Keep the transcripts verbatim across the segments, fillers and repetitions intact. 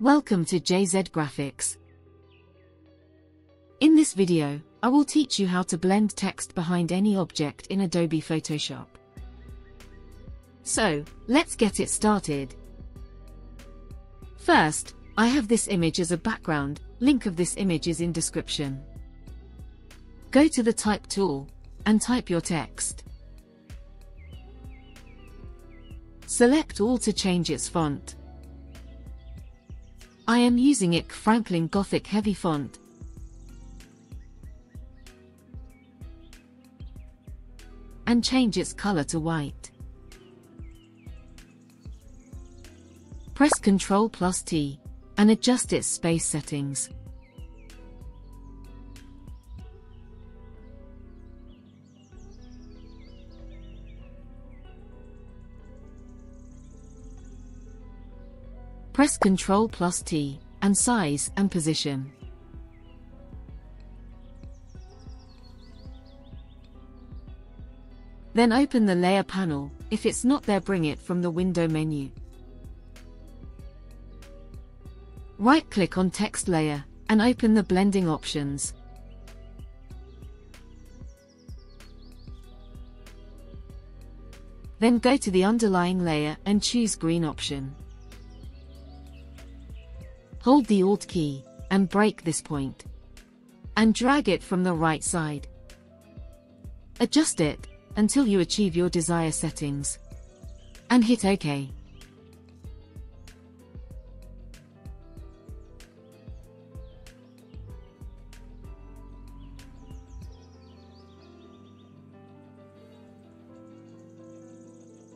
Welcome to J Z Graphics. In this video, I will teach you how to blend text behind any object in Adobe Photoshop. So, let's get it started. First, I have this image as a background. Link of this image is in description. Go to the Type tool and type your text. Select all to change its font. I am using it Franklin Gothic Heavy font. And change its color to white. Press Ctrl plus T and adjust its space settings. Press Ctrl plus T and size and position. Then open the layer panel. If it's not there, bring it from the window menu. Right-click on text layer and open the blending options. Then go to the underlying layer and choose green option. Hold the Alt key and break this point. And drag it from the right side. Adjust it until you achieve your desired settings. And hit OK.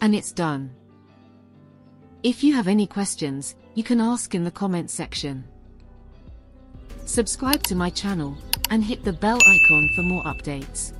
And it's done. If you have any questions, you can ask in the comment section. Subscribe to my channel and hit the bell icon for more updates.